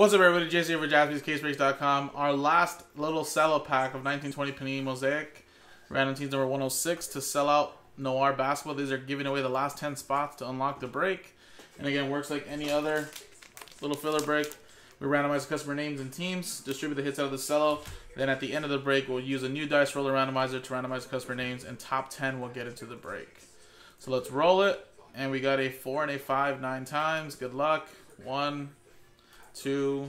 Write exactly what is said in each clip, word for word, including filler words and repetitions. What's up, everybody? Jason here for Jaspys Case Breaks dot com. Our last little sell-out pack of nineteen twenty Panini Mosaic. Random teams number one oh six to sell out Noir Basketball. These are giving away the last ten spots to unlock the break. And again, works like any other little filler break. We randomize customer names and teams, distribute the hits out of the sell-out. Then at the end of the break, we'll use a new dice roller randomizer to randomize customer names, and top ten will get into the break. So let's roll it. And we got a four and a five nine times. Good luck. One, two,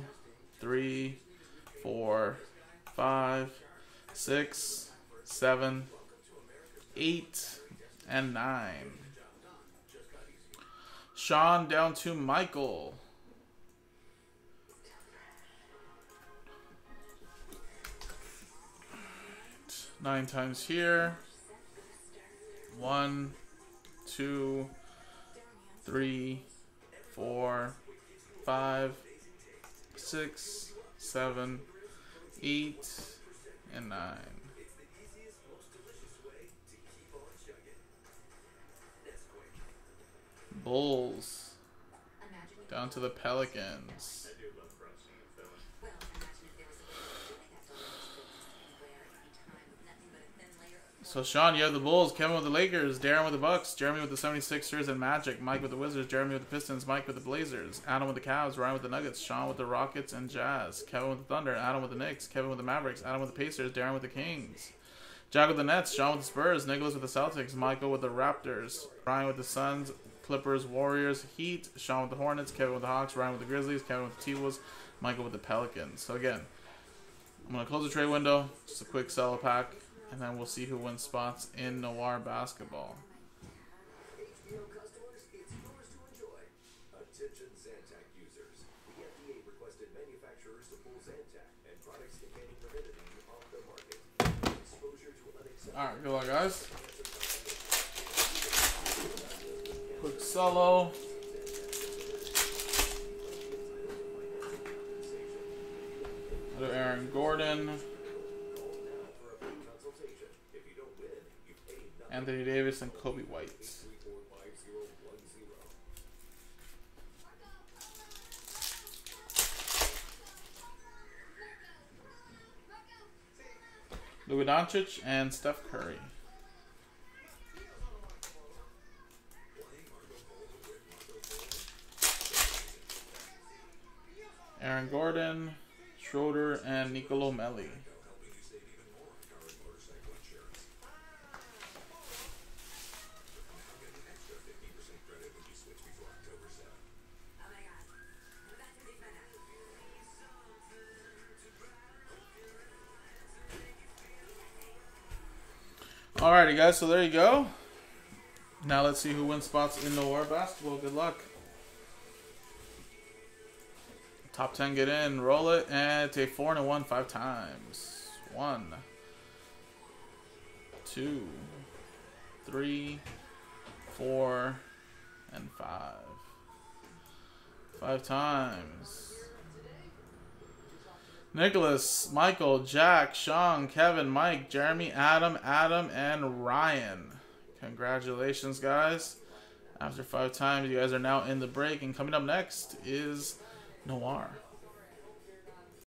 three, four, five, six, seven, eight, and nine. Sean down to Michael. Nine times here. One, two, three, four, five, six, seven, eight, and nine. Bulls down to the Pelicans. So, Sean, you have the Bulls, Kevin with the Lakers, Darren with the Bucks, Jeremy with the seventy-sixers and Magic, Mike with the Wizards, Jeremy with the Pistons, Mike with the Blazers, Adam with the Cavs, Ryan with the Nuggets, Sean with the Rockets and Jazz, Kevin with the Thunder, Adam with the Knicks, Kevin with the Mavericks, Adam with the Pacers, Darren with the Kings, Jack with the Nets, Sean with the Spurs, Nicholas with the Celtics, Michael with the Raptors, Ryan with the Suns, Clippers, Warriors, Heat, Sean with the Hornets, Kevin with the Hawks, Ryan with the Grizzlies, Kevin with the T-Wolves, Michael with the Pelicans. So, again, I'm going to close the trade window, just a quick sell pack. And then we'll see who wins spots in Noir Basketball. H B O customers, it's yours to enjoy. Attention Zantac users. The F D A requested manufacturers to pull Zantac and products containing ranitidine off the market. Exposure to unacceptable. Alright, good luck, guys. Quick solo. Another Aaron Gordon. Anthony Davis and Kobe White. Luka Doncic and Steph Curry. Aaron Gordon, Schroeder, and Nicolo Melli. Alrighty, guys, so there you go. Now let's see who wins spots in Noir Basketball. Good luck. Top ten get in, roll it, and it's a four and a one five times. One, two, three, four, and five. Five times. Nicholas, Michael, Jack, Sean, Kevin, Mike, Jeremy, Adam, Adam, and Ryan. Congratulations, guys. After five times, you guys are now in the break. And coming up next is Noir.